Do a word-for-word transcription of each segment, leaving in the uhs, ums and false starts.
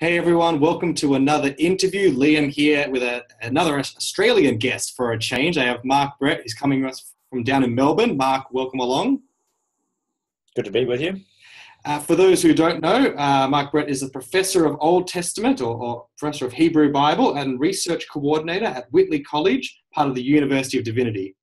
Hey everyone, welcome to another interview. Liam here with a, another Australian guest for a change. I have Mark Brett, he's coming from down in Melbourne. Mark, welcome along. Good to be with you. Uh, for those who don't know, uh, Mark Brett is a Professor of Old Testament or, or Professor of Hebrew Bible and Research Coordinator at Whitley College, part of the University of Divinity.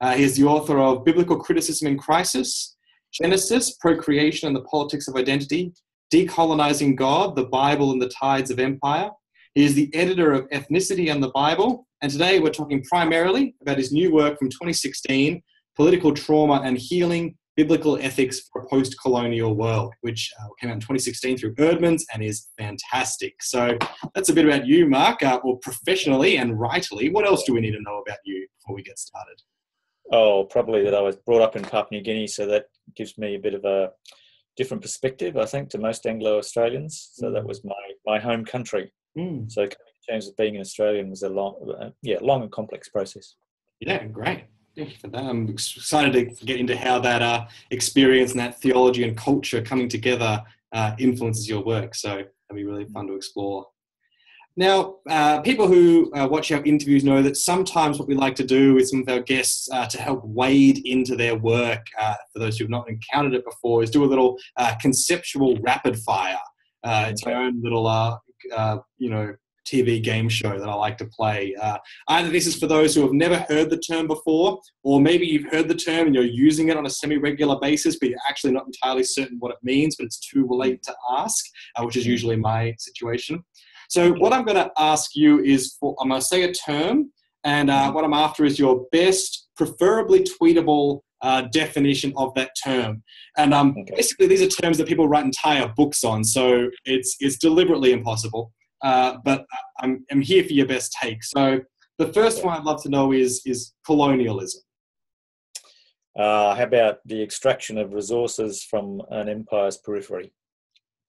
Uh, he is the author of Biblical Criticism in Crisis, Genesis, Procreation and the Politics of Identity, Decolonizing God, the Bible and the Tides of Empire. He is the editor of Ethnicity and the Bible, and today we're talking primarily about his new work from twenty sixteen, Political Trauma and Healing, Biblical Ethics for a Post-Colonial World, which uh, came out in twenty sixteen through Erdman's and is fantastic. So that's a bit about you, Mark. Uh, well, professionally and rightly, what else do we need to know about you before we get started? Oh, probably that I was brought up in Papua New Guinea, so that gives me a bit of a different perspective, I think, to most Anglo-Australians. So mm. that was my, my home country. Mm. So coming to terms with being an Australian was a long, uh, yeah, long and complex process. Yeah, great. Thank you for that. I'm excited to get into how that uh, experience and that theology and culture coming together uh, influences your work. So that'd be really fun to explore. Now, uh, people who uh, watch our interviews know that sometimes what we like to do with some of our guests uh, to help wade into their work, uh, for those who have not encountered it before, is do a little uh, conceptual rapid fire. Uh, it's my own little, uh, uh, you know, T V game show that I like to play. Uh, either this is for those who have never heard the term before, or maybe you've heard the term and you're using it on a semi-regular basis, but you're actually not entirely certain what it means, but it's too late to ask, uh, which is usually my situation. So what I'm going to ask you is, for, I'm going to say a term, and uh, what I'm after is your best, preferably tweetable uh, definition of that term. And um, okay. basically these are terms that people write entire books on, so it's, it's deliberately impossible. Uh, but I'm, I'm here for your best take. So the first yeah. one I'd love to know is, is colonialism. Uh, how about the extraction of resources from an empire's periphery?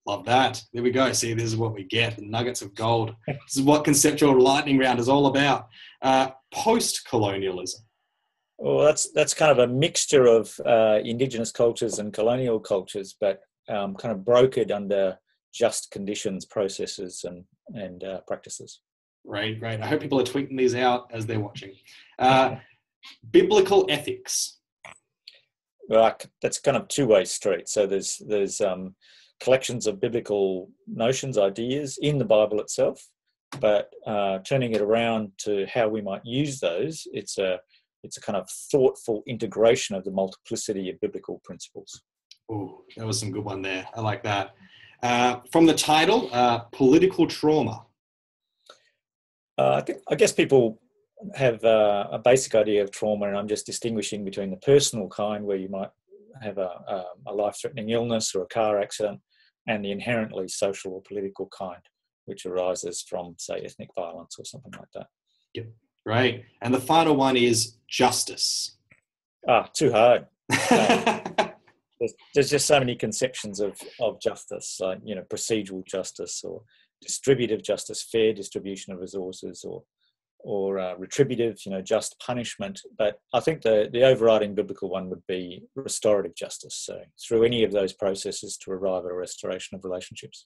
Love that. There we go. See, this is what we get, the nuggets of gold. This is what conceptual lightning round is all about. Uh, post-colonialism. Well, that's, that's kind of a mixture of uh, indigenous cultures and colonial cultures, but um, kind of brokered under just conditions, processes, and, and uh, practices. Right, right. I hope people are tweeting these out as they're watching. Uh, biblical ethics. Well, that's kind of two-way street. So there's, there's um, collections of biblical notions, ideas in the Bible itself, but uh, turning it around to how we might use those, it's a, it's a kind of thoughtful integration of the multiplicity of biblical principles. Oh, that was some good one there. I like that. Uh, from the title, uh, Political Trauma. Uh, I, think, I guess people have uh, a basic idea of trauma, and I'm just distinguishing between the personal kind, where you might have a, a life-threatening illness or a car accident, and the inherently social or political kind, which arises from, say, ethnic violence or something like that. Yep, right. And the final one is justice. Ah, too hard. Um, There's just so many conceptions of, of justice, like, you know, procedural justice or distributive justice, fair distribution of resources, or, or uh, retributive, you know, just punishment. But I think the, the overriding biblical one would be restorative justice. So through any of those processes to arrive at a restoration of relationships.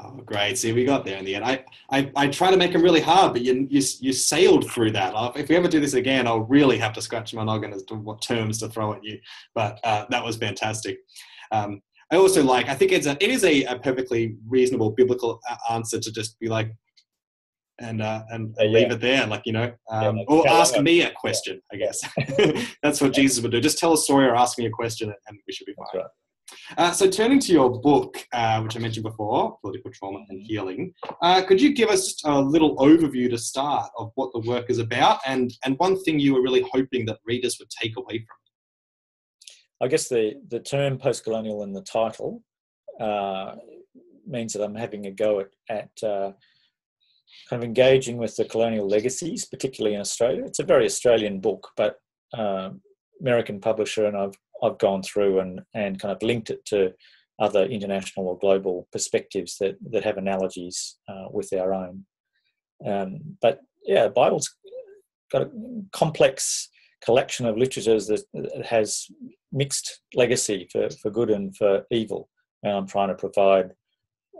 Oh, great. See, we got there in the end. I, I, I try to make them really hard, but you, you, you sailed through that. I'll, if we ever do this again, I'll really have to scratch my noggin as to what terms to throw at you. But uh, that was fantastic. Um, I also like, I think it's a, it is a, a perfectly reasonable biblical answer to just be like, and uh, and uh, yeah. leave it there, like, you know, um, yeah, or ask me a question, I guess. That's what Jesus would do. Just tell a story or ask me a question and we should be fine. Right. Uh, so turning to your book, uh, which I mentioned before, Political Trauma and Healing, uh, could you give us a little overview to start of what the work is about, and, and one thing you were really hoping that readers would take away from it? I guess the, the term post-colonial in the title uh, means that I'm having a go at, at uh, kind of engaging with the colonial legacies, particularly in Australia. It's a very Australian book, but uh, American publisher, and I've I've gone through and, and kind of linked it to other international or global perspectives that, that have analogies uh, with our own. Um, but yeah, the Bible's got a complex collection of literatures that has mixed legacy for, for good and for evil. And I'm trying to provide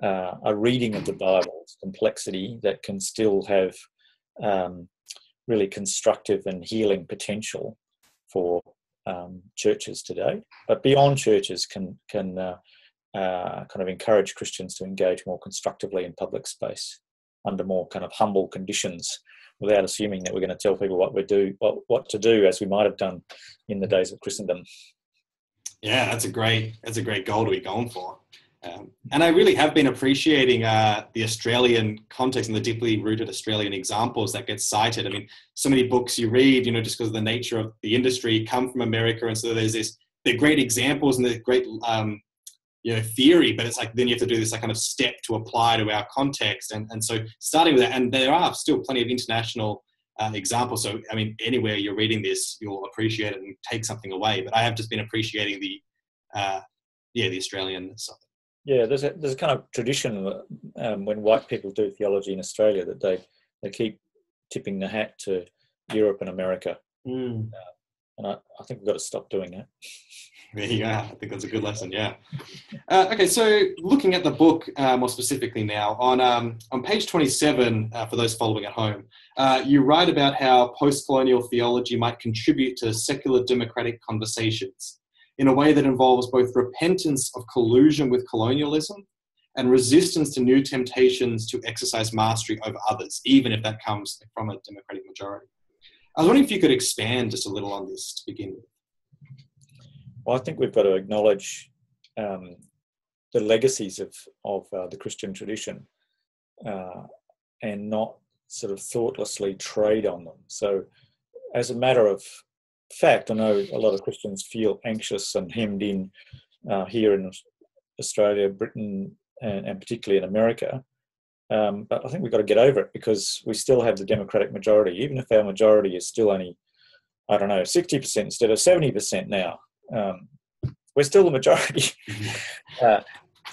uh, a reading of the Bible's complexity that can still have um, really constructive and healing potential for um, churches today, but beyond churches can can uh, uh, kind of encourage Christians to engage more constructively in public space under more kind of humble conditions, without assuming that we're going to tell people what we do, what, what to do, as we might have done in the days of Christendom. Yeah, that's a great that's a great goal to be going for. Um, and I really have been appreciating uh, the Australian context and the deeply rooted Australian examples that get cited. I mean, so many books you read, you know, just because of the nature of the industry, come from America, and so there's this, they're great examples and they're great, um, you know, theory, but it's like then you have to do this like kind of step to apply to our context. And, and so starting with that, and there are still plenty of international Uh, example. So, I mean, anywhere you're reading this, you'll appreciate it and take something away. But I have just been appreciating the, uh, yeah, the Australian stuff. Yeah, there's a there's a kind of tradition um, when white people do theology in Australia that they they keep tipping the hat to Europe and America. Mm. Uh, and I, I think we've got to stop doing that. There you go. I think that's a good lesson. Yeah. Uh, okay. So looking at the book uh, more specifically now, on um, on page twenty-seven, uh, for those following at home, uh, you write about how post-colonial theology might contribute to secular democratic conversations in a way that involves both repentance of collusion with colonialism and resistance to new temptations to exercise mastery over others, even if that comes from a democratic majority. I was wondering if you could expand just a little on this to begin with. Well, I think we've got to acknowledge um, the legacies of, of uh, the Christian tradition uh, and not sort of thoughtlessly trade on them. So as a matter of fact, I know a lot of Christians feel anxious and hemmed in uh, here in Australia, Britain, and, and particularly in America. Um, but I think we've got to get over it, because we still have the democratic majority, even if our majority is still only, I don't know, sixty percent instead of seventy percent now. Um, we're still the majority. uh,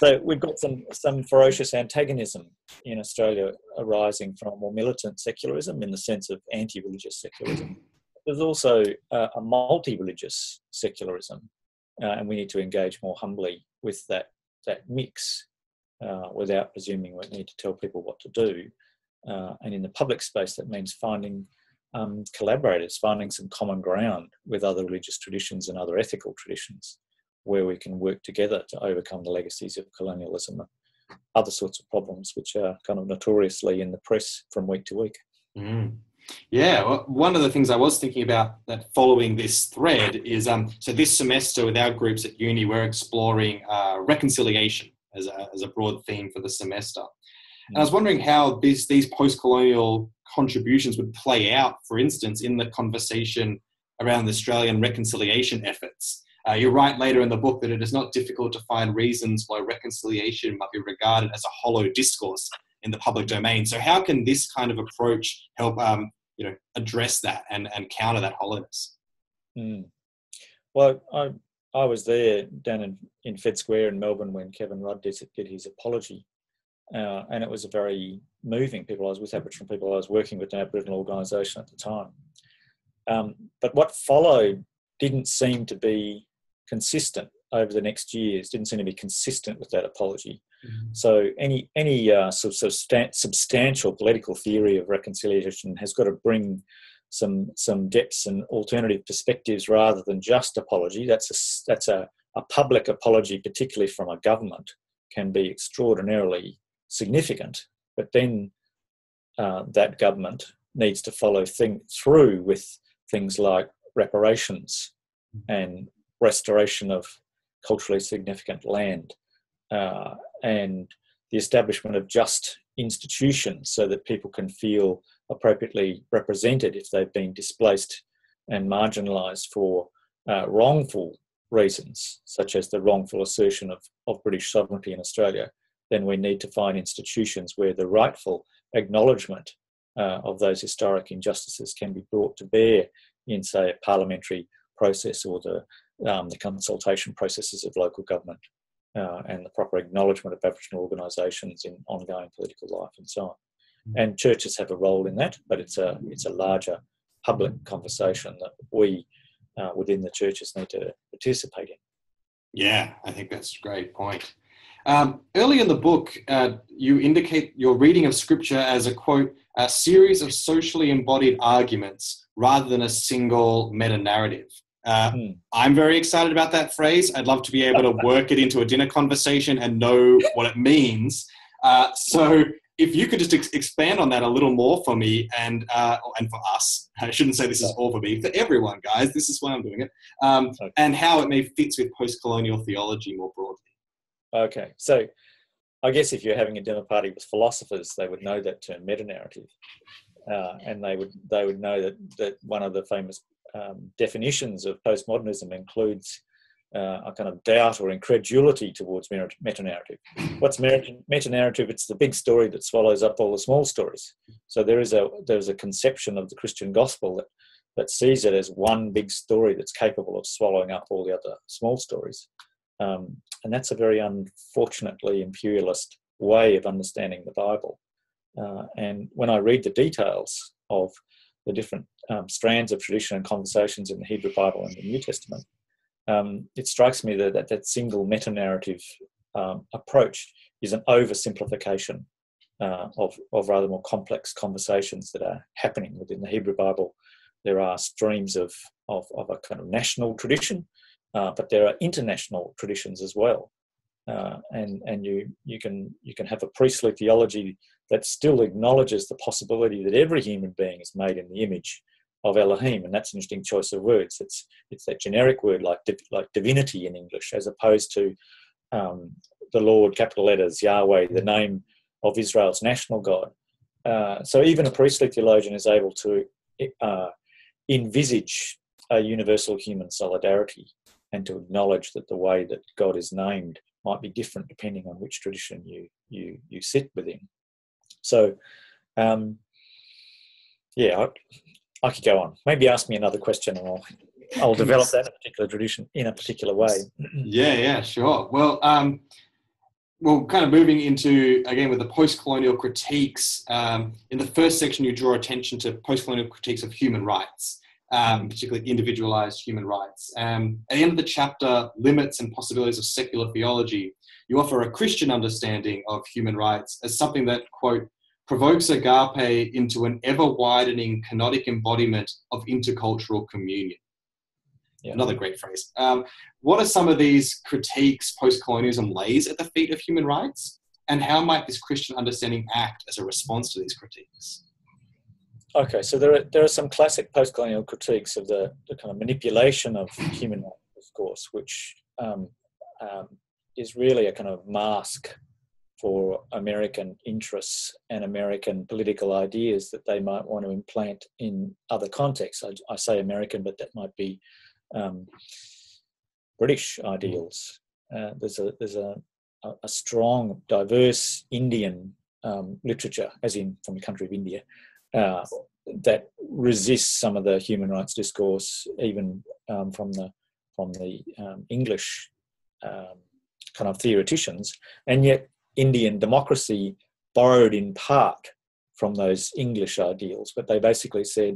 so we've got some, some ferocious antagonism in Australia arising from more militant secularism in the sense of anti-religious secularism. There's also uh, a multi-religious secularism, uh, and we need to engage more humbly with that, that mix uh, without presuming we need to tell people what to do. Uh, and in the public space, that means finding Um, collaborators, finding some common ground with other religious traditions and other ethical traditions where we can work together to overcome the legacies of colonialism and other sorts of problems which are kind of notoriously in the press from week to week. Mm. Yeah, well, one of the things I was thinking about that following this thread is, um, so this semester with our groups at uni, we're exploring uh, reconciliation as a, as a broad theme for the semester. And I was wondering how this, these post-colonial contributions would play out, for instance, in the conversation around the Australian reconciliation efforts. Uh, you write later in the book that it is not difficult to find reasons why reconciliation might be regarded as a hollow discourse in the public domain. So how can this kind of approach help um, you know, address that and, and counter that hollowness? Mm. Well, I, I was there down in, in Fed Square in Melbourne when Kevin Rudd did, did his apology. Uh, and it was a very moving people. I was with Aboriginal people. I was working with an Aboriginal organisation at the time. Um, but what followed didn't seem to be consistent over the next years, didn't seem to be consistent with that apology. Mm-hmm. So any any uh, sort of substan- substantial political theory of reconciliation has got to bring some some depths and alternative perspectives rather than just apology. That's a, that's a, a public apology, particularly from a government, can be extraordinarily significant, but then uh, that government needs to follow thing through with things like reparations and restoration of culturally significant land uh, and the establishment of just institutions so that people can feel appropriately represented if they've been displaced and marginalised for uh, wrongful reasons, such as the wrongful assertion of, of British sovereignty in Australia. Then we need to find institutions where the rightful acknowledgement uh, of those historic injustices can be brought to bear in, say, a parliamentary process or the, um, the consultation processes of local government uh, and the proper acknowledgement of Aboriginal organisations in ongoing political life and so on. And churches have a role in that, but it's a, it's a larger public conversation that we uh, within the churches need to participate in. Yeah, I think that's a great point. Um, early in the book, uh, you indicate your reading of Scripture as a, quote, a series of socially embodied arguments rather than a single meta-narrative. Uh, mm. I'm very excited about that phrase. I'd love to be able to work it into a dinner conversation and know what it means. Uh, so if you could just ex- expand on that a little more for me and uh, and for us. I shouldn't say this is all for me, for everyone, guys. This is why I'm doing it. Um, okay. And how it may fit with post-colonial theology more broadly. Okay, so I guess if you're having a dinner party with philosophers, they would know that term meta-narrative. Uh, and they would they would know that, that one of the famous um, definitions of postmodernism includes uh, a kind of doubt or incredulity towards meta-narrative. What's meta-narrative? It's the big story that swallows up all the small stories. So there is a there's a conception of the Christian gospel that, that sees it as one big story that's capable of swallowing up all the other small stories. Um, and that's a very unfortunately imperialist way of understanding the Bible. Uh, and when I read the details of the different um, strands of tradition and conversations in the Hebrew Bible and the New Testament, um, it strikes me that that, that single meta-narrative um, approach is an oversimplification uh, of, of rather more complex conversations that are happening within the Hebrew Bible. There are streams of, of, of a kind of national tradition, Uh, but there are international traditions as well, uh, and and you you can you can have a priestly theology that still acknowledges the possibility that every human being is made in the image of Elohim, and that's an interesting choice of words. It's it's that generic word like div, like divinity in English, as opposed to um, the Lord, capital letters Yahweh, the name of Israel's national God. Uh, so even a priestly theologian is able to uh, envisage a universal human solidarity, and to acknowledge that the way that God is named might be different depending on which tradition you you you sit within. So, um, yeah, I, I could go on. Maybe ask me another question and I'll, I'll develop that particular tradition in a particular way. Yeah, yeah, sure. Well, um, well, kind of moving into, again, with the post-colonial critiques, um, in the first section you draw attention to post-colonial critiques of human rights. Um, particularly individualized human rights. Um, at the end of the chapter, Limits and Possibilities of Secular Theology, you offer a Christian understanding of human rights as something that, quote, provokes agape into an ever-widening canonic embodiment of intercultural communion. Yeah. Another great phrase. Um, what are some of these critiques post-colonialism lays at the feet of human rights? And how might this Christian understanding act as a response to these critiques? Okay, so there are there are some classic post-colonial critiques of the, the kind of manipulation of human rights, of course, which um, um, is really a kind of mask for American interests and American political ideas that they might want to implant in other contexts. I, I say American, but that might be um, British ideals. Uh, there's a there's a, a strong, diverse Indian um, literature, as in from the country of India, Uh, that resists some of the human rights discourse, even um, from the from the um, English um, kind of theoreticians, and yet Indian democracy borrowed in part from those English ideals. But they basically said,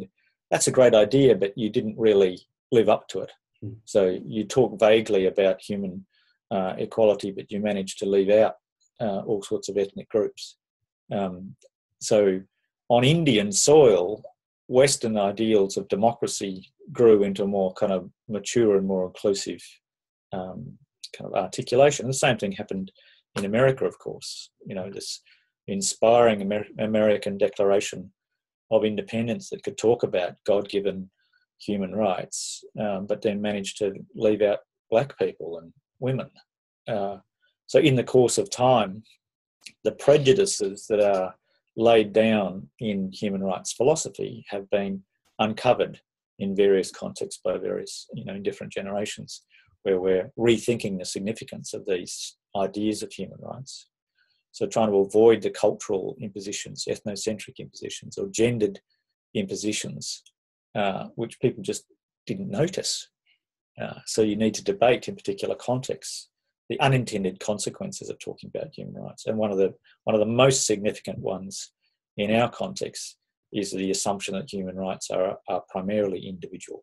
"That's a great idea, but you didn't really live up to it." Mm. So you talk vaguely about human uh, equality, but you managed to leave out uh, all sorts of ethnic groups. Um, so. On Indian soil, Western ideals of democracy grew into a more kind of mature and more inclusive um, kind of articulation. The same thing happened in America, of course. You know, this inspiring Amer- American Declaration of Independence that could talk about God-given human rights, um, but then managed to leave out black people and women. Uh, so in the course of time, the prejudices that are laid down in human rights philosophy have been uncovered in various contexts by various, you know, in different generations, where we're rethinking the significance of these ideas of human rights. So trying to avoid the cultural impositions, ethnocentric impositions or gendered impositions, uh, which people just didn't notice. Uh, so you need to debate in particular contexts the unintended consequences of talking about human rights. And one of the one of the most significant ones in our context is the assumption that human rights are, are primarily individual,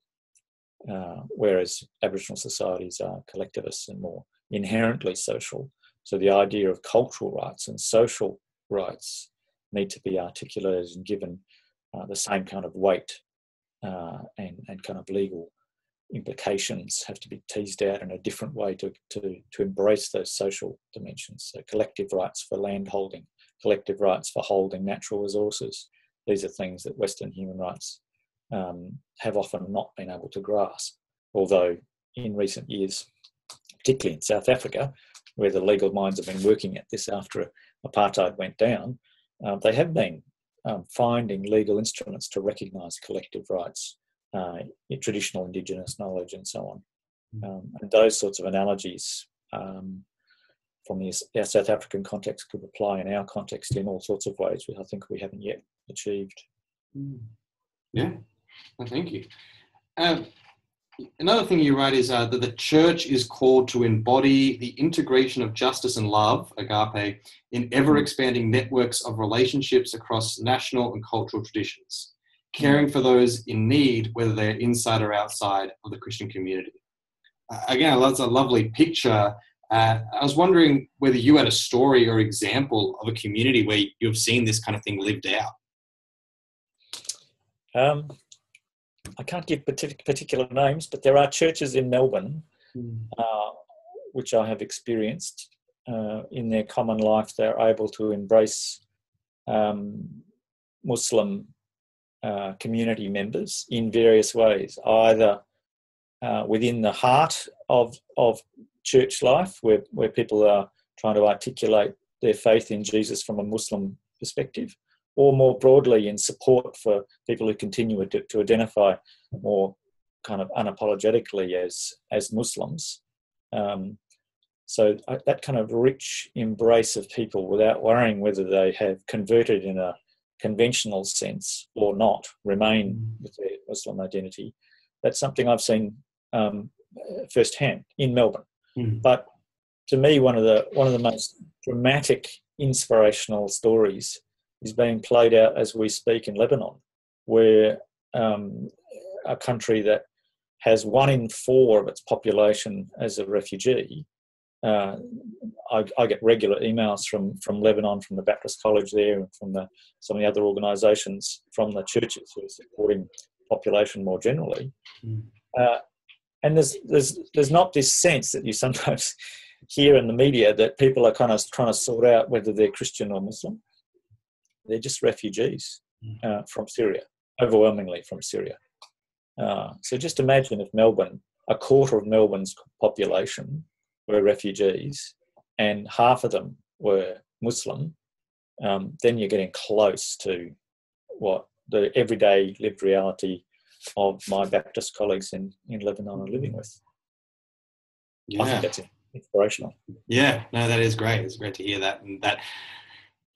uh, whereas Aboriginal societies are collectivist and more inherently social So the idea of cultural rights and social rights need to be articulated and given uh, the same kind of weight uh, and, and kind of legal implications have to be teased out in a different way to, to, to embrace those social dimensions. So collective rights for land holding, collective rights for holding natural resources. These are things that Western human rights um, have often not been able to grasp, although in recent years, particularly in South Africa, where the legal minds have been working at this after apartheid went down, uh, they have been um, finding legal instruments to recognise collective rights, uh, in traditional Indigenous knowledge and so on. Um, and those sorts of analogies um, from the, our South African context could apply in our context in all sorts of ways, which I think we haven't yet achieved. Yeah, well, thank you. Um, Another thing you write is uh, that the church is called to embody the integration of justice and love, agape, in ever-expanding networks of relationships across national and cultural traditions, caring for those in need, whether they're inside or outside of the Christian community. Uh, again, that's a lovely picture. Uh, I was wondering whether you had a story or example of a community where you've seen this kind of thing lived out. Um. I can't give particular names, but there are churches in Melbourne uh, which I have experienced uh, in their common life. They're able to embrace um, Muslim uh, community members in various ways, either uh, within the heart of of church life, where, where people are trying to articulate their faith in Jesus from a Muslim perspective, or more broadly in support for people who continue to, to identify more kind of unapologetically as, as Muslims. Um, so that kind of rich embrace of people without worrying whether they have converted in a conventional sense or not, remain with their Muslim identity. That's something I've seen um, firsthand in Melbourne. Mm. But to me, one of the one of the most dramatic inspirational stories is being played out as we speak in Lebanon, where um, a country that has one in four of its population as a refugee. Uh, I, I get regular emails from, from Lebanon, from the Baptist College there, and from the, some of the other organisations, from the churches who are supporting population more generally. Mm. Uh, and there's, there's, there's not this sense that you sometimes hear in the media that people are kind of trying to sort out whether they're Christian or Muslim. They're just refugees uh, from Syria, overwhelmingly from Syria. Uh, so just imagine if Melbourne, a quarter of Melbourne's population were refugees and half of them were Muslim, um, then you're getting close to what the everyday lived reality of my Baptist colleagues in, in Lebanon are living with. Yeah. I think that's inspirational. Yeah, no, that is great. It's great to hear that. And that...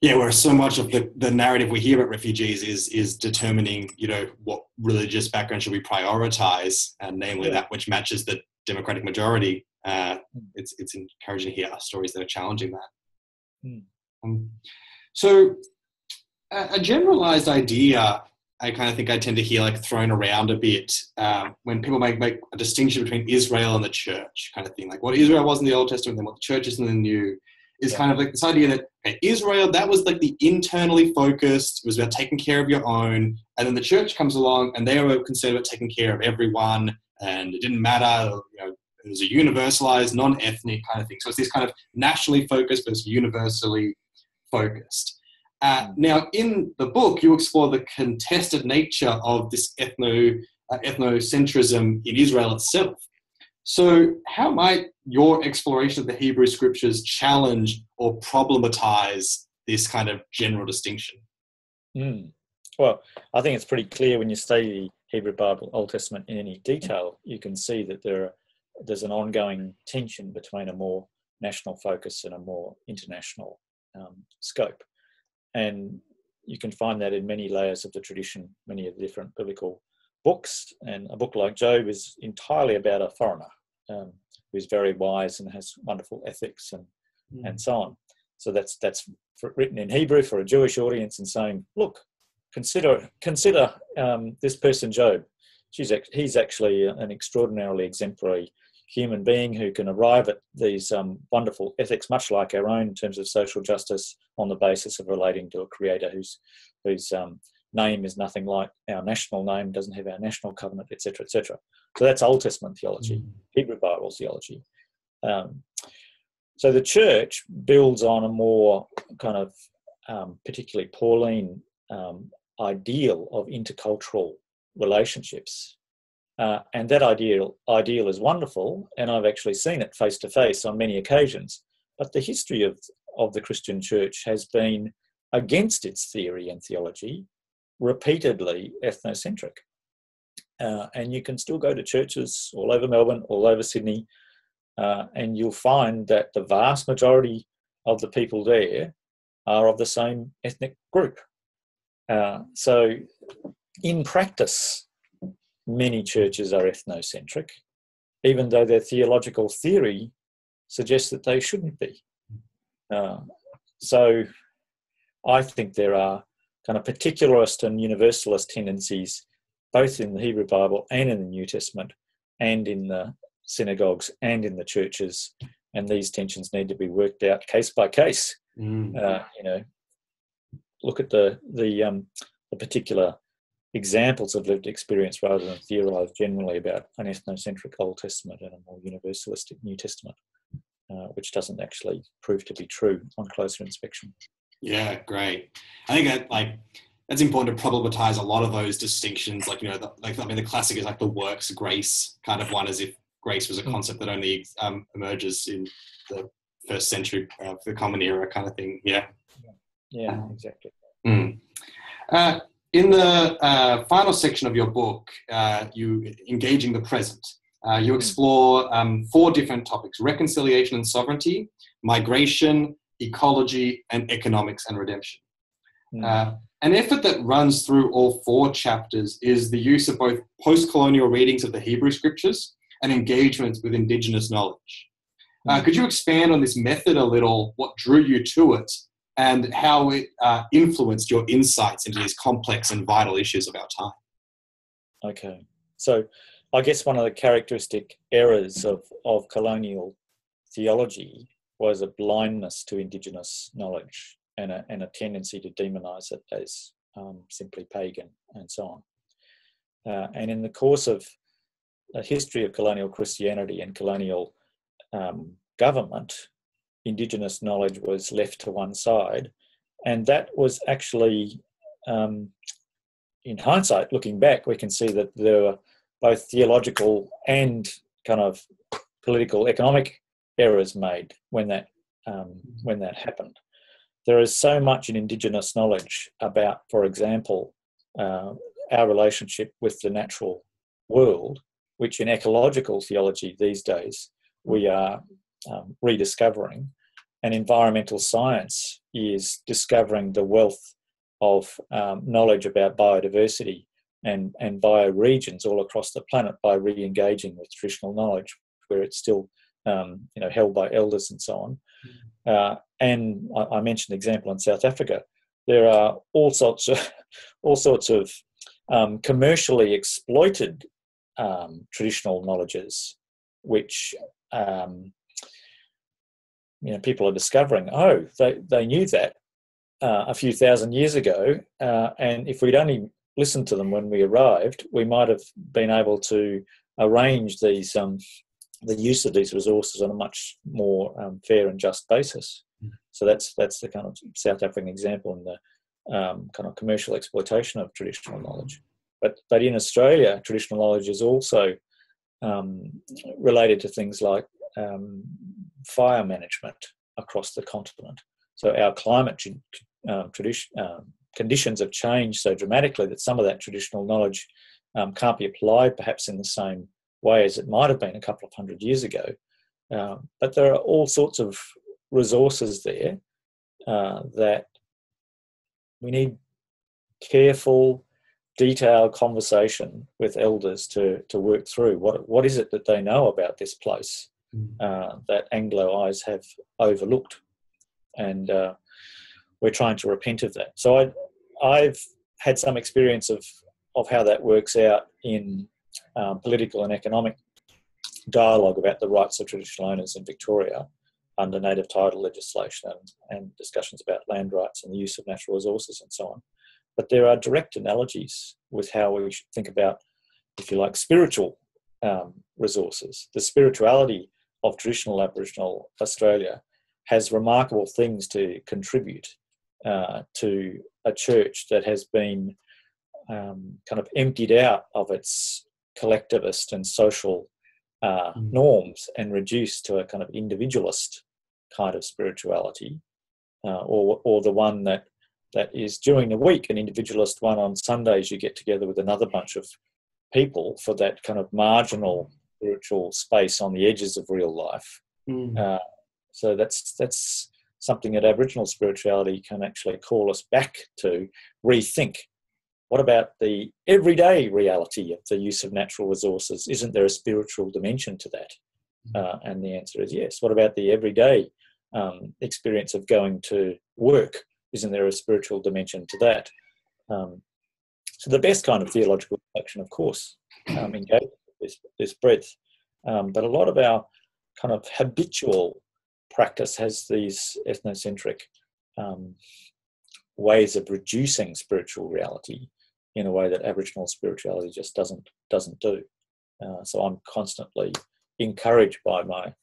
Yeah, where so much of the, the narrative we hear about refugees is is determining, you know, what religious background should we prioritise, and namely yeah. that which matches the democratic majority. Uh, it's it's encouraging to hear stories that are challenging that. Mm. Um, so, a, a generalised idea I kind of think I tend to hear like thrown around a bit uh, when people make make a distinction between Israel and the church, kind of thing. Like what Israel was in the Old Testament, then what the church is in the New. Is yeah. kind of like this idea that okay, Israel, that was like the internally focused, it was about taking care of your own, and then the church comes along and they were concerned about taking care of everyone, and it didn't matter, you know, it was a universalized, non-ethnic kind of thing. So it's this kind of nationally focused versus universally focused. Uh, now, in the book, you explore the contested nature of this ethno uh, ethnocentrism in Israel itself. So how might your exploration of the Hebrew scriptures challenge or problematize this kind of general distinction? Mm. Well, I think it's pretty clear when you study the Hebrew Bible, Old Testament in any detail, you can see that there are, there's an ongoing tension between a more national focus and a more international um, scope. And you can find that in many layers of the tradition, many of the different biblical books, and a book like Job is entirely about a foreigner um, who's very wise and has wonderful ethics and mm. and so on. So that's that's written in Hebrew for a Jewish audience and saying, look, consider consider um, this person Job. She's he's actually an extraordinarily exemplary human being who can arrive at these um, wonderful ethics, much like our own in terms of social justice, on the basis of relating to a creator whose whose um, name is nothing like our national name, doesn't have our national covenant, et cetera, et cetera. So that's Old Testament theology, mm. Hebrew Bible theology. Um, so the church builds on a more kind of um, particularly Pauline um, ideal of intercultural relationships. Uh, and that ideal, ideal is wonderful, and I've actually seen it face-to-face on many occasions. But the history of, of the Christian church has been, against its theory and theology, repeatedly ethnocentric. Uh, and you can still go to churches all over Melbourne, all over Sydney, uh, and you'll find that the vast majority of the people there are of the same ethnic group. Uh, so, in practice, many churches are ethnocentric, even though their theological theory suggests that they shouldn't be. Uh, so I think there are kind of particularist and universalist tendencies, both in the Hebrew Bible and in the New Testament, and in the synagogues and in the churches. And these tensions need to be worked out case by case. Mm. Uh, you know, look at the, the, um, the particular examples of lived experience rather than theorise generally about an ethnocentric Old Testament and a more universalistic New Testament, uh, which doesn't actually prove to be true on closer inspection. Yeah, great. I think that, like, that's important to problematise a lot of those distinctions. Like, you know, the, like I mean, the classic is like the works grace kind of one, as if grace was a concept that only um, emerges in the first century, uh, the Common Era kind of thing. Yeah. Yeah, exactly. Mm. Uh, In the uh, final section of your book, uh, you engaging the present, uh, you explore um, four different topics: reconciliation and sovereignty, migration, ecology, and economics and redemption. Mm. Uh, an effort that runs through all four chapters is the use of both post-colonial readings of the Hebrew scriptures and engagements with indigenous knowledge. Uh, could you expand on this method a little, what drew you to it, and how it uh, influenced your insights into these complex and vital issues of our time? Okay. So I guess one of the characteristic errors of, of colonial theology was a blindness to indigenous knowledge and a, and a tendency to demonise it as um, simply pagan and so on. Uh, and in the course of the history of colonial Christianity and colonial um, government, indigenous knowledge was left to one side, and that was actually, um, in hindsight, looking back, we can see that there were both theological and kind of political, economic errors made when that um, when that happened. There is so much in indigenous knowledge about, for example, uh, our relationship with the natural world, which in ecological theology these days we are um, rediscovering. And environmental science is discovering the wealth of um, knowledge about biodiversity and, and bioregions all across the planet by re-engaging with traditional knowledge where it's still um, you know, held by elders and so on. Mm-hmm. Uh, and I, I mentioned an example in South Africa. There are all sorts of, all sorts of um, commercially exploited um, traditional knowledges which... Um, you know, people are discovering, oh, they, they knew that uh, a few thousand years ago, uh, and if we'd only listened to them when we arrived, we might have been able to arrange these um, the use of these resources on a much more um, fair and just basis. So that's that's the kind of South African example and the um, kind of commercial exploitation of traditional knowledge. But but in Australia, traditional knowledge is also um, related to things like um, fire management across the continent. So our climate um, tradition, um, conditions have changed so dramatically that some of that traditional knowledge um, can't be applied perhaps in the same way as it might have been a couple of hundred years ago. Um, but there are all sorts of resources there uh, that we need careful, detailed conversation with elders to, to work through. What, what is it that they know about this place Uh, that Anglo eyes have overlooked, and uh, we're trying to repent of that. So I, I've had some experience of, of how that works out in um, political and economic dialogue about the rights of traditional owners in Victoria under native title legislation and, and discussions about land rights and the use of natural resources and so on. But there are direct analogies with how we should think about, if you like, spiritual um, resources. The spirituality of traditional Aboriginal Australia has remarkable things to contribute uh, to a church that has been um, kind of emptied out of its collectivist and social uh, mm. norms and reduced to a kind of individualist kind of spirituality, uh, or, or the one that that is during the week, an individualist one on Sundays you get together with another bunch of people for that kind of marginal spiritual space on the edges of real life. Mm. Uh, so that's that's something that Aboriginal spirituality can actually call us back to rethink. What about the everyday reality of the use of natural resources? Isn't there a spiritual dimension to that? Uh, and the answer is yes. What about the everyday um, experience of going to work? Isn't there a spiritual dimension to that? Um, so the best kind of theological reflection, of course, um, engages this, this breadth. Um, but a lot of our kind of habitual practice has these ethnocentric um, ways of reducing spiritual reality in a way that Aboriginal spirituality just doesn't doesn't do. Uh, so I'm constantly encouraged by my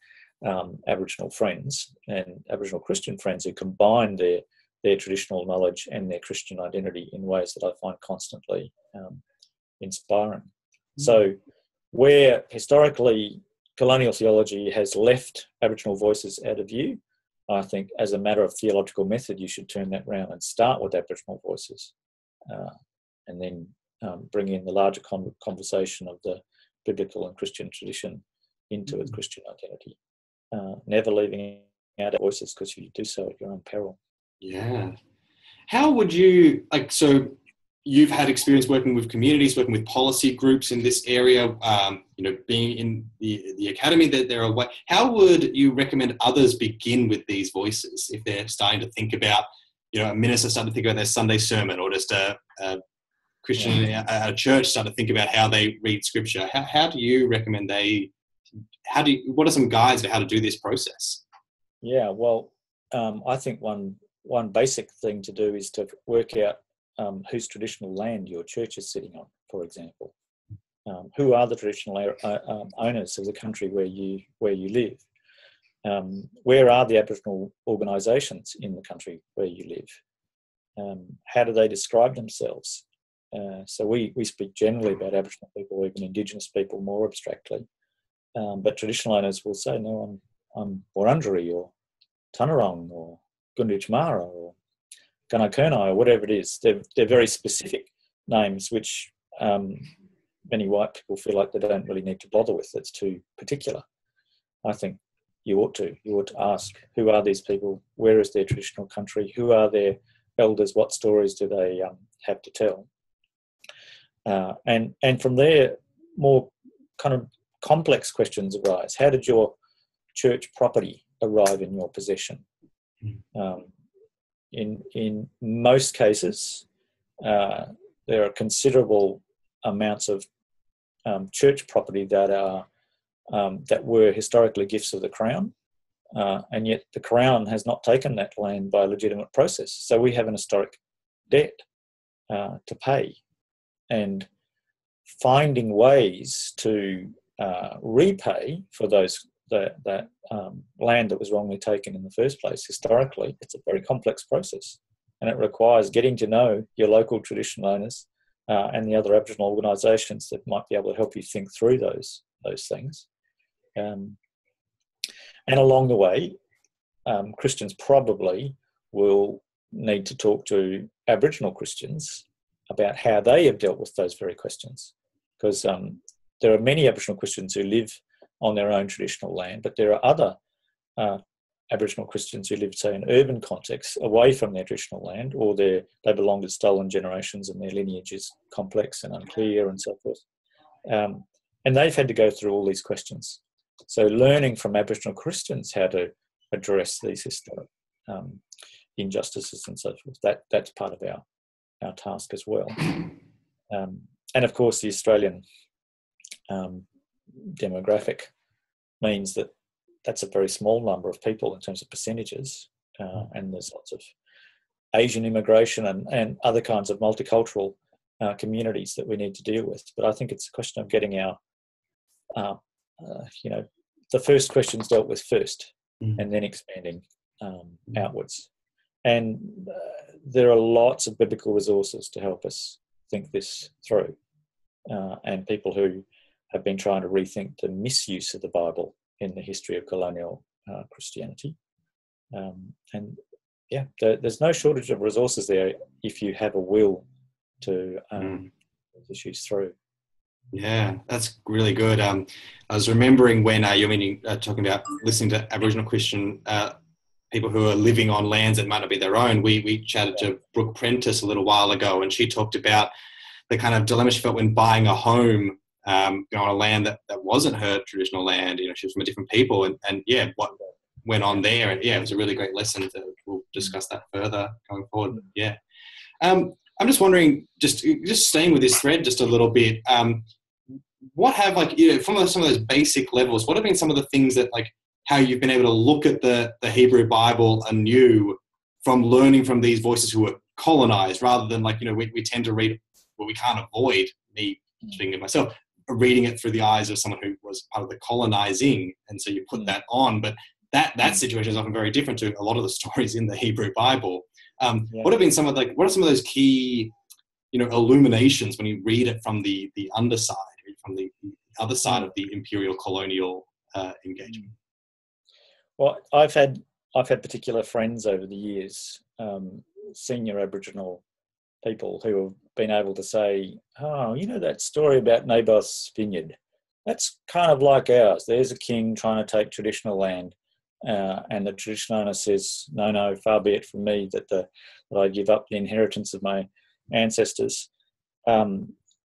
um, Aboriginal friends and Aboriginal Christian friends who combine their their traditional knowledge and their Christian identity in ways that I find constantly um, inspiring. Mm-hmm. So where historically colonial theology has left Aboriginal voices out of view, I think as a matter of theological method, you should turn that round and start with Aboriginal voices uh, and then um, bring in the larger con conversation of the biblical and Christian tradition into mm-hmm. a Christian identity, uh, never leaving out voices, because if you do so at your own peril. Yeah. How would you, like, so you've had experience working with communities, working with policy groups in this area, um, you know, being in the, the academy that there are, how would you recommend others begin with these voices if they're starting to think about, you know, a minister starting to think about their Sunday sermon, or just a, a Christian, yeah. a, a church starting to think about how they read scripture? How, how do you recommend they, how do you, what are some guides for how to do this process? Yeah, well, um, I think one, One basic thing to do is to work out um, whose traditional land your church is sitting on, for example. Um, who are the traditional uh, um, owners of the country where you where you live? Um, where are the Aboriginal organisations in the country where you live? Um, how do they describe themselves? Uh, so we, we speak generally about Aboriginal people, even Indigenous people more abstractly. Um, but traditional owners will say, no, I'm, I'm Wurundjeri or Tanurong or Gunditjmara or Gunakernai or whatever it is. They're, they're very specific names which um, many white people feel like they don't really need to bother with. It's too particular. I think you ought to. You ought to ask, who are these people? Where is their traditional country? Who are their elders? What stories do they um, have to tell? Uh, and, and from there, more kind of complex questions arise. How did your church property arrive in your possession? Um, in, in most cases, uh, there are considerable amounts of um, church property that, are, um, that were historically gifts of the Crown, uh, and yet the Crown has not taken that land by a legitimate process. So we have an historic debt uh, to pay. And finding ways to uh, repay for those that, that um, land that was wrongly taken in the first place, historically, it's a very complex process, and it requires getting to know your local traditional owners uh, and the other Aboriginal organisations that might be able to help you think through those, those things. Um, and along the way, um, Christians probably will need to talk to Aboriginal Christians about how they have dealt with those very questions, because um, there are many Aboriginal Christians who live on their own traditional land, but there are other uh, Aboriginal Christians who live, say, in urban contexts away from their traditional land, or they belong to stolen generations and their lineage is complex and unclear and so forth. Um, and they've had to go through all these questions. So learning from Aboriginal Christians how to address these historic um, injustices and so forth, that, that's part of our, our task as well. Um, and of course, the Australian um, demographic means that that's a very small number of people in terms of percentages, uh, and there's lots of Asian immigration and, and other kinds of multicultural uh, communities that we need to deal with. But I think it's a question of getting our, uh, uh, you know, the first questions dealt with first, mm. and then expanding um, mm. outwards. And uh, there are lots of biblical resources to help us think this through, uh, and people who have been trying to rethink the misuse of the Bible in the history of colonial uh, Christianity. Um, and yeah, there, there's no shortage of resources there if you have a will to um, mm. issues through. Yeah, that's really good. Um, I was remembering when uh, you were uh, talking about listening to Aboriginal Christian uh, people who are living on lands that might not be their own. We we chatted to Brooke Prentice a little while ago, and she talked about the kind of dilemma she felt when buying a home um, you know, on a land that, that wasn't her traditional land. You know, she was from a different people, and, and yeah, what went on there. And yeah, it was a really great lesson. To, we'll discuss that further going forward. Yeah. Um, I'm just wondering, just just staying with this thread just a little bit, um, what have, like, you know, from some of those basic levels, what have been some of the things that, like, how you've been able to look at the, the Hebrew Bible anew from learning from these voices who were colonized, rather than, like, you know, we, we tend to read, well, we can't avoid, me speaking of myself, reading it through the eyes of someone who was part of the colonizing, and so you put that on, but that that situation is often very different to a lot of the stories in the Hebrew Bible. Um, yeah. What have been some of, like, what are some of those key, you know, illuminations when you read it from the the underside, from the other side of the imperial colonial uh, engagement? Well, I've had I've had particular friends over the years, um, senior Aboriginal people who have been able to say, "Oh, you know that story about Naboth's vineyard? That's kind of like ours. There's a king trying to take traditional land." Uh, and the traditional owner says, no, no, far be it from me that, the, that I give up the inheritance of my ancestors. Um,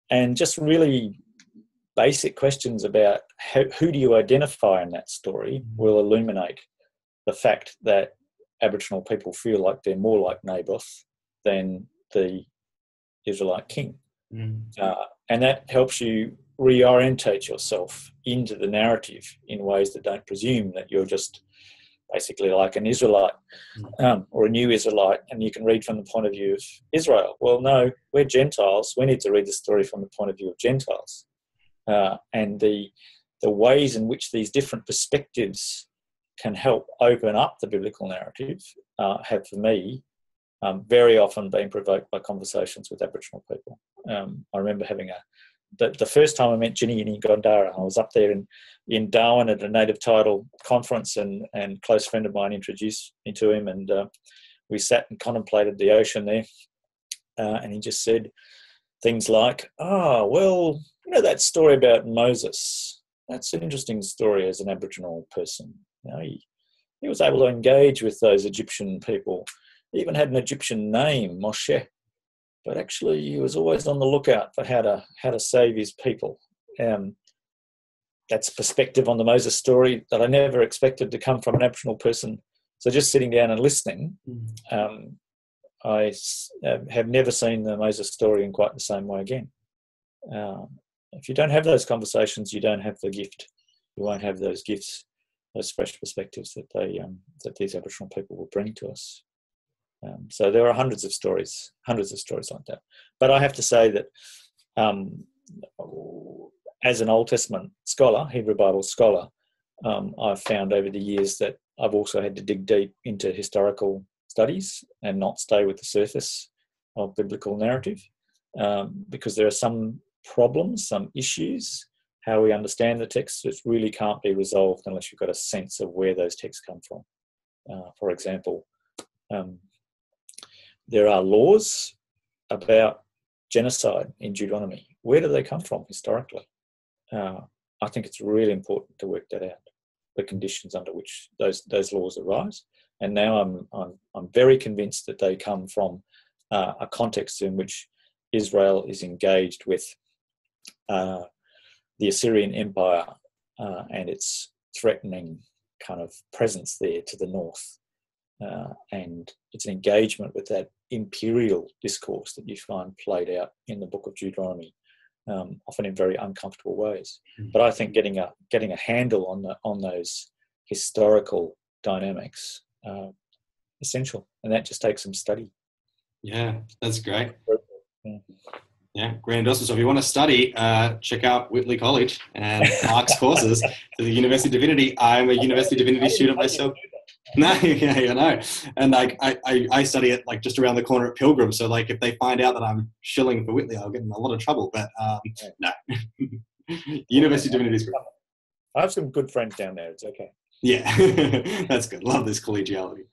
and just really basic questions about how, who do you identify in that story will illuminate the fact that Aboriginal people feel like they're more like Naboth than the Israelite king. Mm. Uh, and that helps you reorientate yourself into the narrative in ways that don't presume that you're just basically like an Israelite um, or a new Israelite, and you can read from the point of view of Israel. Well, no, we're Gentiles. We need to read the story from the point of view of Gentiles. Uh, and the the ways in which these different perspectives can help open up the biblical narrative uh, have, for me, um, very often been provoked by conversations with Aboriginal people. Um, I remember having a The, the first time I met Ginniyini Gondara, I was up there in, in Darwin at a native title conference, and, and a close friend of mine introduced me to him, and uh, we sat and contemplated the ocean there, uh, and he just said things like, oh, well, you know that story about Moses? That's an interesting story as an Aboriginal person. You know, he, he was able to engage with those Egyptian people. He even had an Egyptian name, Moshe. But actually, he was always on the lookout for how to how to save his people. Um, that's a perspective on the Moses story that I never expected to come from an Aboriginal person. So just sitting down and listening, um, I have never seen the Moses story in quite the same way again. Um, if you don't have those conversations, you don't have the gift. You won't have those gifts, those fresh perspectives that they um, that these Aboriginal people will bring to us. Um, so there are hundreds of stories, hundreds of stories like that. But I have to say that um, as an Old Testament scholar, Hebrew Bible scholar, um, I've found over the years that I've also had to dig deep into historical studies and not stay with the surface of biblical narrative, um, because there are some problems, some issues, how we understand the text that really can't be resolved unless you've got a sense of where those texts come from. Uh, for example, um, there are laws about genocide in Deuteronomy. Where do they come from historically? Uh, I think it's really important to work that out, the conditions under which those those laws arise. And now I'm I'm, I'm very convinced that they come from uh, a context in which Israel is engaged with uh, the Assyrian Empire uh, and its threatening kind of presence there to the north. Uh, and it's an engagement with that imperial discourse that you find played out in the book of Deuteronomy um, often in very uncomfortable ways. Mm-hmm. But I think getting a getting a handle on the on those historical dynamics uh, essential, and that just takes some study. Yeah, that's great. Yeah. Yeah, great endorsement. So if you want to study, uh, check out Whitley College and Mark's courses to the University of Divinity. I'm a University of Divinity student myself. No, yeah, I know. And like, I, I, I study it like just around the corner at Pilgrim. So like, if they find out that I'm shilling for Whitley, I'll get in a lot of trouble. But um, no, University of Divinity is great. I have some good friends down there. It's okay. Yeah, that's good. Love this collegiality.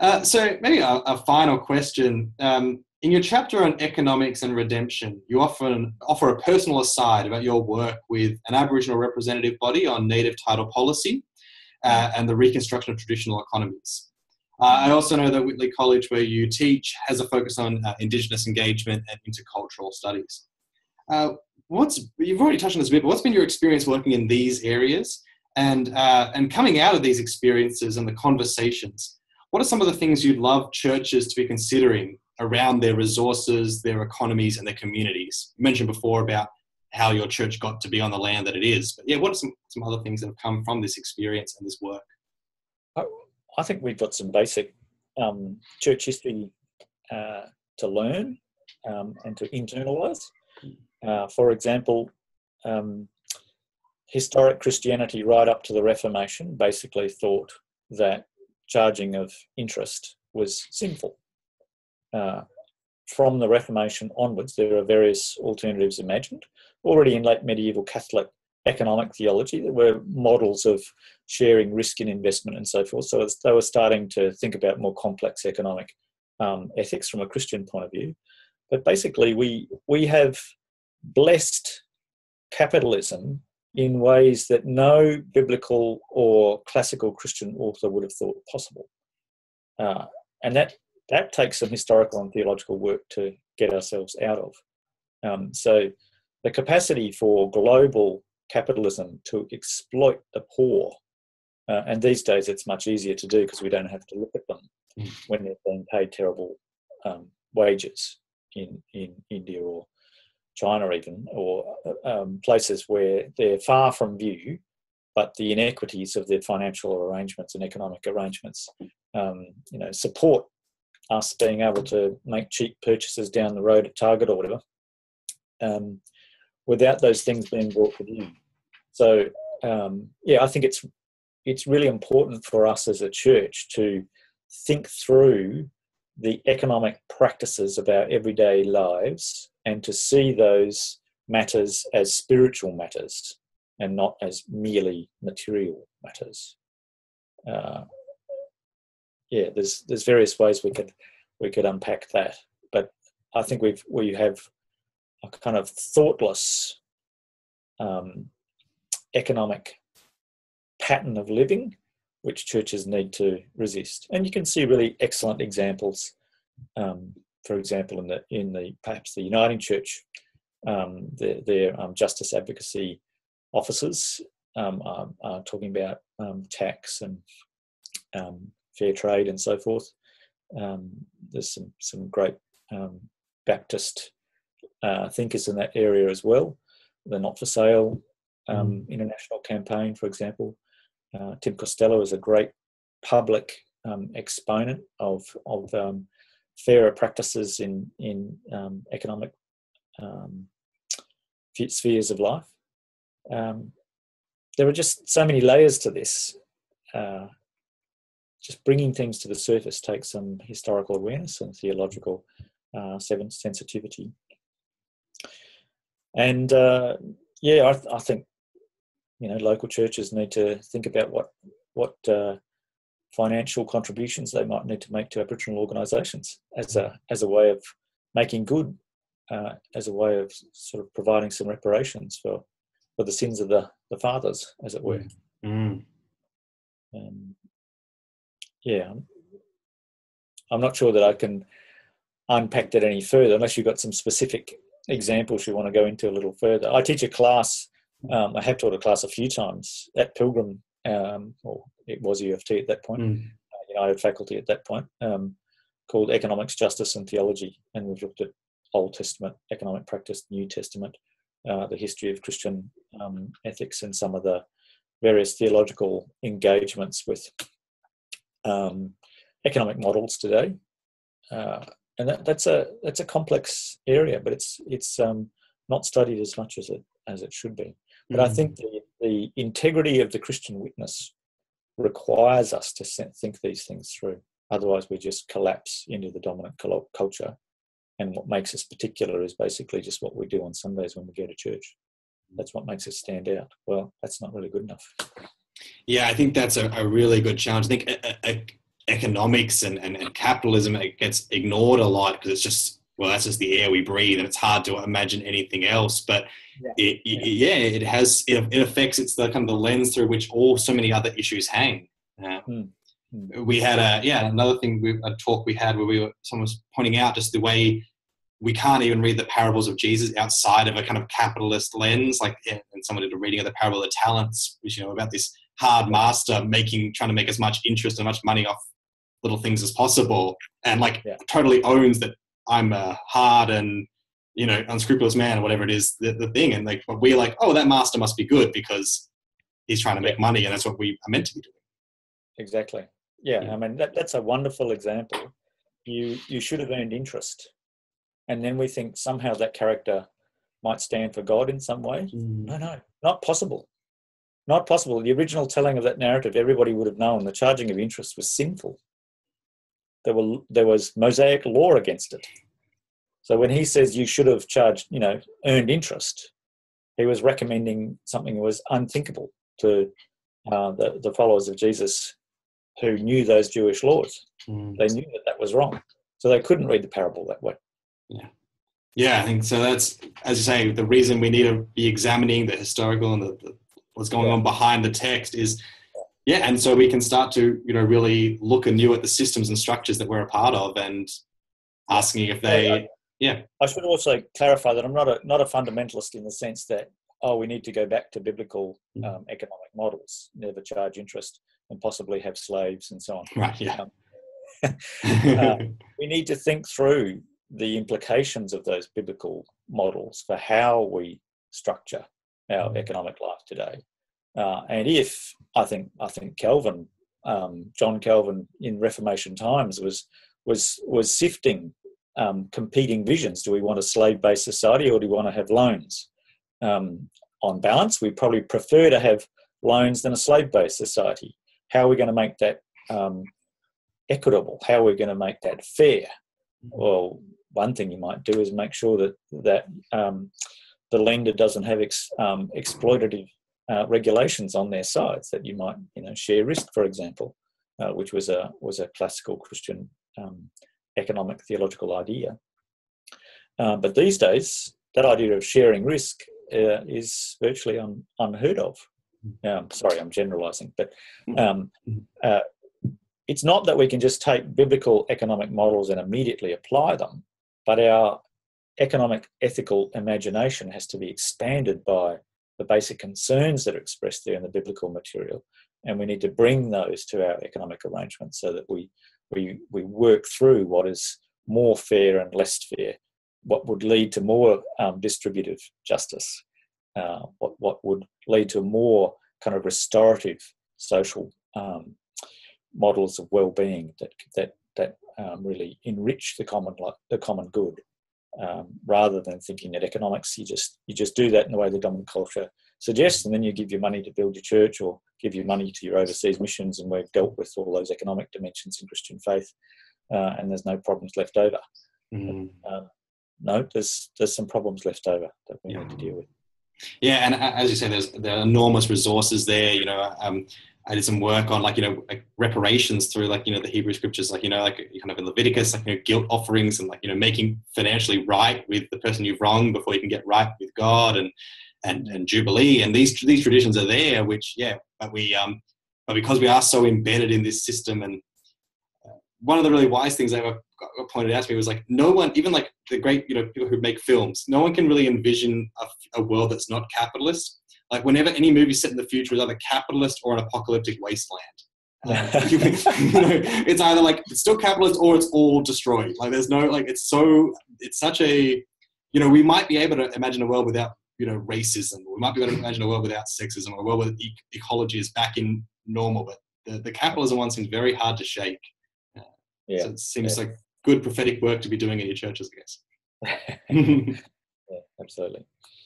Uh, so maybe a, a final question. Um, In your chapter on economics and redemption, you often offer a personal aside about your work with an Aboriginal representative body on native title policy uh, and the reconstruction of traditional economies. Uh, I also know that Whitley College, where you teach, has a focus on uh, Indigenous engagement and intercultural studies. Uh, what's you've already touched on this a bit, but what's been your experience working in these areas and, uh, and coming out of these experiences and the conversations? What are some of the things you'd love churches to be considering around their resources, their economies, and their communities? You mentioned before about how your church got to be on the land that it is, but yeah, what are some, some other things that have come from this experience and this work? I, I think we've got some basic um, church history uh, to learn um, and to internalise. Uh, for example, um, historic Christianity right up to the Reformation basically thought that charging of interest was sinful. Uh, from the Reformation onwards, there are various alternatives imagined. Already in late medieval Catholic economic theology, there were models of sharing risk in investment and so forth. So they were starting to think about more complex economic um, ethics from a Christian point of view. But basically, we we have blessed capitalism in ways that no biblical or classical Christian author would have thought possible. Uh, and that That takes some historical and theological work to get ourselves out of. Um, so the capacity for global capitalism to exploit the poor, uh, and these days it's much easier to do because we don't have to look at them mm. when they're being paid terrible um, wages in, in India or China even, or um, places where they're far from view, but the inequities of their financial arrangements and economic arrangements um, you know, support us being able to make cheap purchases down the road at Target or whatever, um, without those things being brought to view. So, um, yeah, I think it's it's really important for us as a church to think through the economic practices of our everyday lives and to see those matters as spiritual matters and not as merely material matters. Uh, Yeah, there's there's various ways we could we could unpack that, but I think we've we have a kind of thoughtless um, economic pattern of living, which churches need to resist. And you can see really excellent examples, um, for example, in the in the perhaps the Uniting Church, um, their, their um, justice advocacy officers um, are, are talking about um, tax and um, fair trade and so forth. Um, there's some, some great um, Baptist uh, thinkers in that area as well. The Not-for-Sale um, mm. international campaign, for example. Uh, Tim Costello is a great public um, exponent of, of um, fairer practices in, in um, economic um, spheres of life. Um, there are just so many layers to this. Uh, Just bringing things to the surface takes some historical awareness and theological uh, sensitivity. And uh, yeah, I, th- I think you know local churches need to think about what what uh, financial contributions they might need to make to Aboriginal organisations as a as a way of making good, uh, as a way of sort of providing some reparations for for the sins of the the fathers, as it were. Mm. Um, Yeah, I'm not sure that I can unpack that any further unless you've got some specific examples you want to go into a little further. I teach a class, um, I have taught a class a few times at Pilgrim, um, or it was U F T at that point, mm. uh, United Faculty at that point, um, called Economics, Justice and Theology. And we've looked at Old Testament economic practice, New Testament, uh, the history of Christian um, ethics and some of the various theological engagements with um, economic models today. Uh, and that, that's a that's a complex area, but it's it's um, not studied as much as it as it should be. But mm-hmm. I think the, the integrity of the Christian witness requires us to think these things through. Otherwise, we just collapse into the dominant culture. And what makes us particular is basically just what we do on Sundays when we go to church. That's what makes us stand out. Well, that's not really good enough. Yeah, I think that's a, a really good challenge. I think a, a, economics and, and, and capitalism, it gets ignored a lot because it's just, well, that's just the air we breathe and it's hard to imagine anything else. But yeah, it, yeah. It, yeah, it has, it, it affects, it's the kind of the lens through which all so many other issues hang. Uh, mm. We had a, yeah, another thing, we, a talk we had where we were, someone was pointing out just the way we can't even read the parables of Jesus outside of a kind of capitalist lens. Like, yeah, and someone did a reading of the parable of talents, which, you know, about this hard master making, trying to make as much interest and much money off little things as possible. And like yeah. totally owns that I'm a hard and, you know, unscrupulous man or whatever it is, the, the thing. And like, we're like, oh, that master must be good because he's trying to make money and that's what we are meant to be doing. Exactly. Yeah, yeah, I mean, that, that's a wonderful example. You you should have earned interest. And then we think somehow that character might stand for God in some way. Mm. No, no, not possible. Not possible. The original telling of that narrative, everybody would have known the charging of interest was sinful. There were there was Mosaic law against it. So when he says you should have charged, you know, earned interest, he was recommending something that was unthinkable to uh, the, the followers of Jesus who knew those Jewish laws. Mm. They knew that that was wrong. So they couldn't read the parable that way. Yeah. Yeah, I think so. That's, as you say, the reason we need to be examining the historical and the, the, what's going yeah. on behind the text is, yeah, and so we can start to, you know, really look anew at the systems and structures that we're a part of and asking if they, I, I, yeah. I should also clarify that I'm not a, not a fundamentalist in the sense that, oh, we need to go back to biblical um, economic models, never charge interest and possibly have slaves and so on. Right, yeah. Um, uh, we need to think through the implications of those biblical models for how we structure our economic life today. Uh, and if, I think I think Calvin, um, John Calvin in Reformation times was, was, was sifting um, competing visions. Do we want a slave-based society or do we want to have loans? Um, on balance, we probably prefer to have loans than a slave-based society. How are we going to make that um, equitable? How are we going to make that fair? Well, one thing you might do is make sure that that um, the lender doesn't have ex, um, exploitative uh, regulations on their sides. That you might, you know, share risk, for example, uh, which was a was a classical Christian um, economic theological idea. Uh, but these days, that idea of sharing risk uh, is virtually un, unheard of. Um, sorry, I'm generalising, but um, uh, it's not that we can just take biblical economic models and immediately apply them, but our economic ethical imagination has to be expanded by the basic concerns that are expressed there in the biblical material, and we need to bring those to our economic arrangements so that we we we work through what is more fair and less fair, what would lead to more um, distributive justice. Uh, what, what would lead to more kind of restorative social um, models of well-being that that that um, really enrich the common the common good, um, rather than thinking that economics you just you just do that in the way the dominant culture suggests, and then you give your money to build your church or give your money to your overseas missions, and we've dealt with all those economic dimensions in Christian faith, uh, and there's no problems left over. Mm. But, um, no, there's there's some problems left over that we yeah. need to deal with. Yeah, and as you say, there's there are enormous resources there. You know, um, I did some work on like you know like reparations through like you know the Hebrew scriptures, like you know like kind of in Leviticus, like you know guilt offerings and like you know making financially right with the person you've wronged before you can get right with God and and and Jubilee and these these traditions are there, which yeah, but we um but because we are so embedded in this system and one of the really wise things that were pointed out to me was like no one, even like the great, you know, people who make films, no one can really envision a, a world that's not capitalist. Like whenever any movie set in the future is either capitalist or an apocalyptic wasteland. Um, you know, it's either like it's still capitalist or it's all destroyed. Like there's no like it's so it's such a you know we might be able to imagine a world without you know, racism. We might be able to imagine a world without sexism, or a world where e ecology is back in normal, but the, the capitalism one seems very hard to shake. Uh, yeah. So it seems yeah. like good prophetic work to be doing in your churches, I guess. Yeah, absolutely.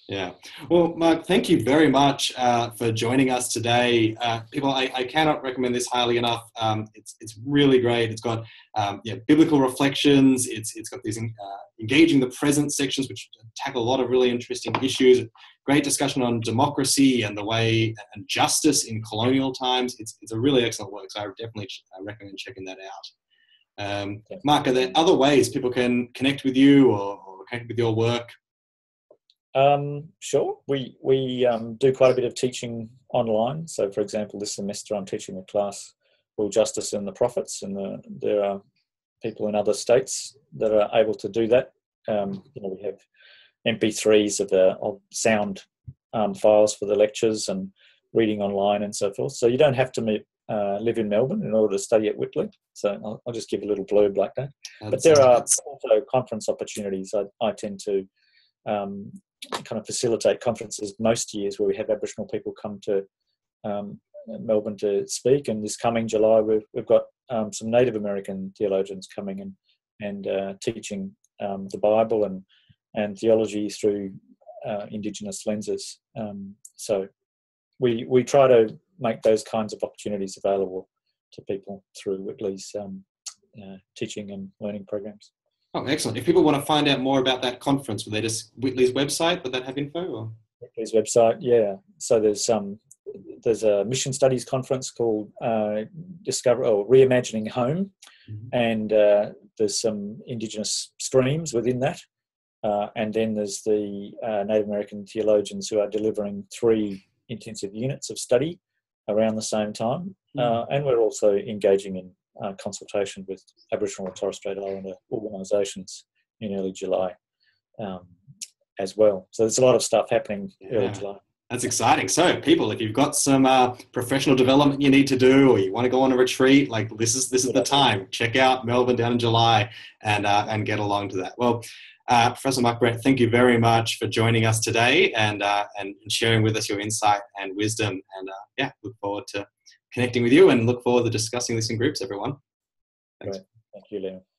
Yeah. Well, Mark, thank you very much uh, for joining us today. Uh, people, I, I cannot recommend this highly enough. Um, it's, it's really great. It's got um, yeah, biblical reflections. It's, it's got these uh, engaging the present sections, which tackle a lot of really interesting issues. Great discussion on democracy and the way and justice in colonial times. It's, it's a really excellent work. So I definitely ch I recommend checking that out. Um, Mark, are there other ways people can connect with you or, or connect with your work? Um, sure. We, we um, do quite a bit of teaching online. So, for example, this semester I'm teaching a class called Justice and the Prophets, and the, there are people in other states that are able to do that. Um, you know, we have M P threes of the of sound um, files for the lectures and reading online and so forth. So you don't have to meet, uh, live in Melbourne in order to study at Whitley. So I'll, I'll just give a little blurb like that. That's but there nice. Are also conference opportunities. I, I tend to um, kind of facilitate conferences most years where we have Aboriginal people come to um, Melbourne to speak, and this coming July we've, we've got um, some Native American theologians coming in and uh, teaching um, the Bible and, and theology through uh, Indigenous lenses. Um, so we, we try to make those kinds of opportunities available to people through Whitley's um, uh, teaching and learning programs. Oh, excellent. If people want to find out more about that conference, will they just Whitley's website? Would that have info? Or? Whitley's website, yeah. So there's um, there's a mission studies conference called uh, Discover or Reimagining Home, mm-hmm. and uh, there's some Indigenous streams within that, uh, and then there's the uh, Native American theologians who are delivering three intensive units of study around the same time, mm-hmm. uh, and we're also engaging in Uh, consultation with Aboriginal and Torres Strait Islander organisations in early July um, as well. So there's a lot of stuff happening yeah. early July. That's exciting. So people, if you've got some uh, professional development you need to do, or you want to go on a retreat, like this is this is yeah. the time. Check out Melbourne down in July and uh, and get along to that. Well, uh, Professor Mark Brett, thank you very much for joining us today and uh, and sharing with us your insight and wisdom. And uh, yeah, look forward to connecting with you, and look forward to discussing this in groups, everyone. Thanks. Great. Thank you, Liam.